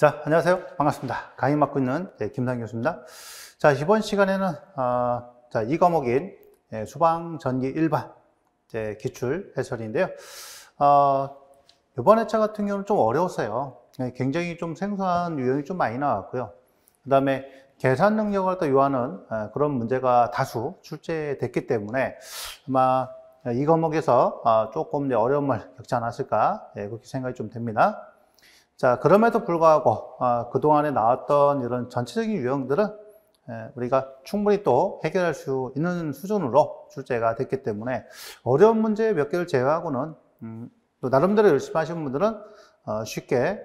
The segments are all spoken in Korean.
자, 안녕하세요. 반갑습니다. 강의 맡고 있는 김상현 교수입니다. 자, 이번 시간에는 이 과목인 수방 전기 1반 기출 해설인데요. 이번 회차 같은 경우는 좀 어려웠어요. 굉장히 좀 생소한 유형이 좀 많이 나왔고요. 그 다음에 계산 능력을 또 요하는 그런 문제가 다수 출제됐기 때문에 아마 이 과목에서 조금 어려움을 겪지 않았을까 그렇게 생각이 좀 됩니다. 자, 그럼에도 불구하고 그동안에 나왔던 이런 전체적인 유형들은 우리가 충분히 또 해결할 수 있는 수준으로 출제가 됐기 때문에 어려운 문제 몇 개를 제외하고는 또 나름대로 열심히 하시는 분들은 쉽게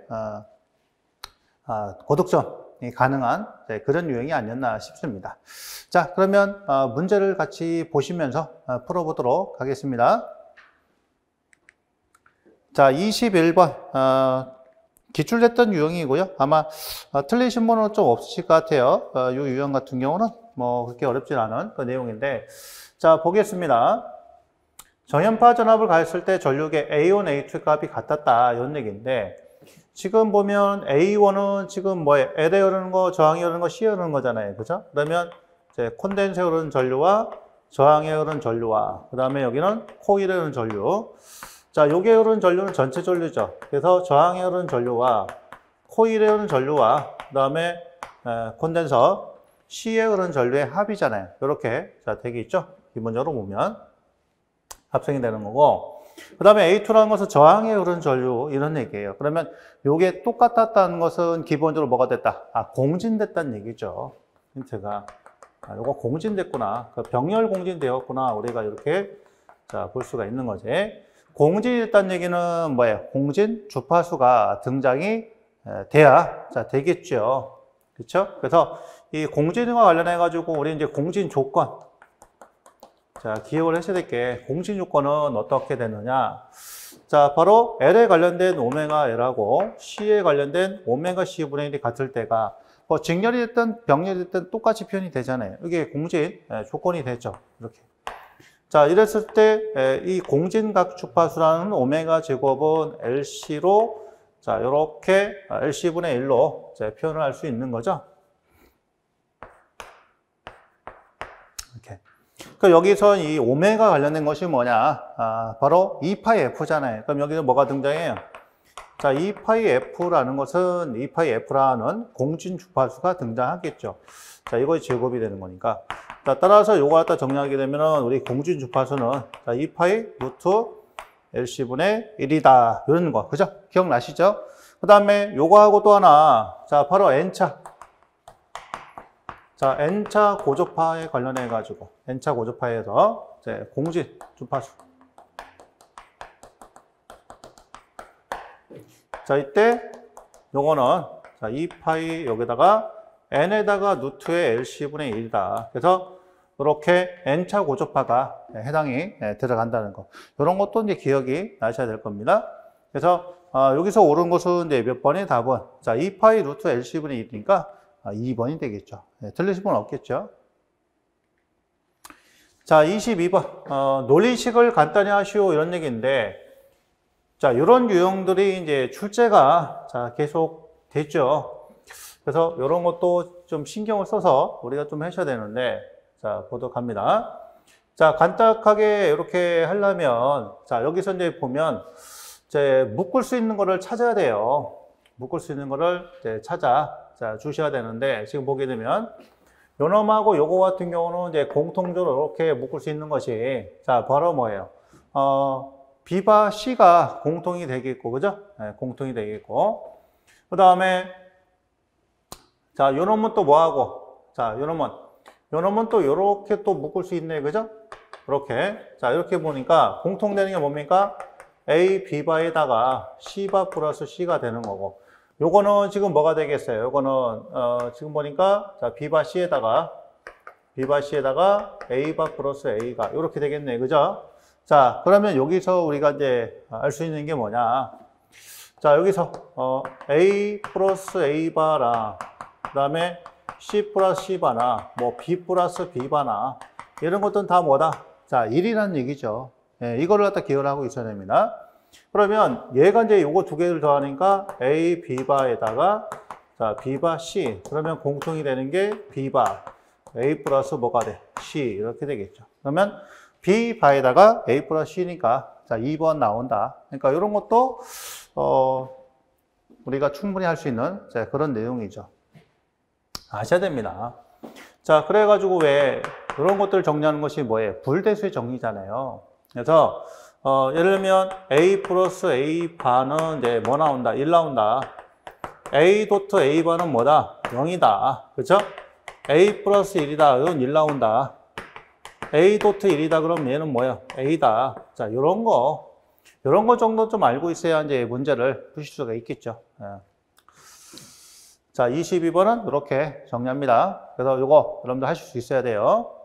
고득점이 가능한 그런 유형이 아니었나 싶습니다. 자, 그러면 문제를 같이 보시면서 풀어보도록 하겠습니다. 자, 21번 기출됐던 유형이고요. 아마 틀리신 분은 좀 없으실 것 같아요. 이 유형 같은 경우는 뭐 그렇게 어렵진 않은 그 내용인데, 자, 보겠습니다. 전연파 전압을 가했을 때 전류계 A1, A2 값이 같았다, 이런 얘기인데, 지금 보면 A1은 지금 뭐예요? L에 흐르는 거, 저항에 흐르는 거, C에 흐르는 거잖아요, 그죠? 그러면 이제 콘덴서에 흐르는 전류와 저항에 흐르는 전류와, 그 다음에 여기는 코일에 흐르는 전류. 자, 요게 흐르는 전류는 전체 전류죠. 그래서 저항에 흐르는 전류와 코일에 흐르는 전류와 그 다음에 콘덴서 C에 흐르는 전류의 합이잖아요. 이렇게 되게 있죠. 기본적으로 보면 합성이 되는 거고, 그 다음에 A2라는 것은 저항에 흐르는 전류, 이런 얘기예요. 그러면 요게 똑같았다는 것은 기본적으로 뭐가 됐다? 공진됐다는 얘기죠. 힌트가 요거 공진됐구나, 병렬 공진되었구나, 우리가 이렇게 볼 수가 있는 거지. 공진이 됐다는 얘기는 뭐예요? 공진 주파수가 등장이 돼야 되겠죠. 그렇죠? 그래서 이 공진과 관련해 가지고 우리 이제 공진 조건, 자, 기억을 하셔야 될 게, 공진 조건은 어떻게 되느냐? 자, 바로 L에 관련된 오메가 L하고 C에 관련된 오메가 C 분의 1이 같을 때가 뭐 직렬이 됐든 병렬이 됐든 똑같이 표현이 되잖아요. 이게 공진 조건이 되죠. 이렇게. 자, 이랬을 때 이 공진각 주파수라는 오메가 제곱은 LC로, 자, 이렇게 LC분의 1로 표현을 할 수 있는 거죠. 이렇게. 그러니까 여기서 이 오메가 관련된 것이 뭐냐? 바로 2파이F잖아요. 그럼 여기는 뭐가 등장해요? 자, 2파이F라는 것은 2파이F라는 공진 주파수가 등장하겠죠. 자, 이거의 제곱이 되는 거니까. 자, 따라서 요거 갖다 정리하게 되면은 우리 공진 주파수는 2파이 루트 LC분의 1이다. 이런 거. 그죠? 기억나시죠? 그 다음에 요거하고 또 하나. 자, 바로 N차. 자, N차 고조파에 관련해가지고, N차 고조파에서 이제 공진 주파수. 자, 이때 요거는 2파이 여기다가 N에다가 루트의 LC분의 1이다. 그래서 이렇게 N차 고조파가 해당이 들어간다는 거. 이런 것도 이제 기억이 나셔야 될 겁니다. 그래서 여기서 옳은 것은 이제 몇 번이 답은? 자, 2파이 루트 LC분의 1이니까 2번이 되겠죠. 틀리실 분 없겠죠. 자, 22번. 논리식을 간단히 하시오, 이런 얘기인데, 자, 이런 유형들이 이제 출제가 계속 됐죠. 그래서 이런 것도 좀 신경을 써서 우리가 좀 하셔야 되는데, 자, 보도록 합니다. 자, 간단하게 이렇게 하려면, 자, 여기서 이제 보면 이제 묶을 수 있는 거를 찾아야 돼요. 묶을 수 있는 거를 이제 찾아 주셔야 되는데, 지금 보게 되면 요 놈하고 요거 같은 경우는 이제 공통적으로 이렇게 묶을 수 있는 것이, 자, 바로 뭐예요? B와 C가 공통이 되겠고, 그죠? 네, 공통이 되겠고, 그 다음에 자, 요 놈은 또 뭐하고, 자, 요 놈은 또 요렇게 또 묶을 수 있네, 그죠? 이렇게. 자, 이렇게 보니까 공통되는 게 뭡니까? A, B바에다가 C바 플러스 C가 되는 거고, 요거는 지금 뭐가 되겠어요? 요거는, 지금 보니까, 자, B바 C에다가 A바 플러스 A가, 요렇게 되겠네, 그죠? 자, 그러면 여기서 우리가 이제 알 수 있는 게 뭐냐. 자, 여기서, A 플러스 A바랑, 그 다음에 C 플러스 C바나 뭐 B 플러스 B바나 이런 것들은 다 뭐다? 자, 1이라는 얘기죠. 예, 이거를 갖다 기억을 하고 있어야 됩니다. 그러면 얘가 이제 요거 두 개를 더하니까 A, B바에다가 자, B바 C. 그러면 공통이 되는 게 B바 A 플러스 뭐가 돼? C. 이렇게 되겠죠. 그러면 B바에다가 A 플러스 C니까 자, 2번 나온다. 그러니까 이런 것도 우리가 충분히 할 수 있는 자, 그런 내용이죠. 아셔야 됩니다. 자, 그래가지고 왜 이런 것들을 정리하는 것이 뭐예요? 불대수의 정리잖아요. 그래서 예를 들면 A 플러스 A 바는 이제 뭐 나온다? 1 나온다. A 도트 A 바는 뭐다? 0이다. 그렇죠? A 플러스 1이다. 이건 1 나온다. A 도트 1이다. 그럼 얘는 뭐예요? A다. 자, 이런 거 정도 좀 알고 있어야 이제 문제를 푸실 수가 있겠죠. 예. 자, 22번은 이렇게 정리합니다. 그래서 이거 여러분들 하실 수 있어야 돼요.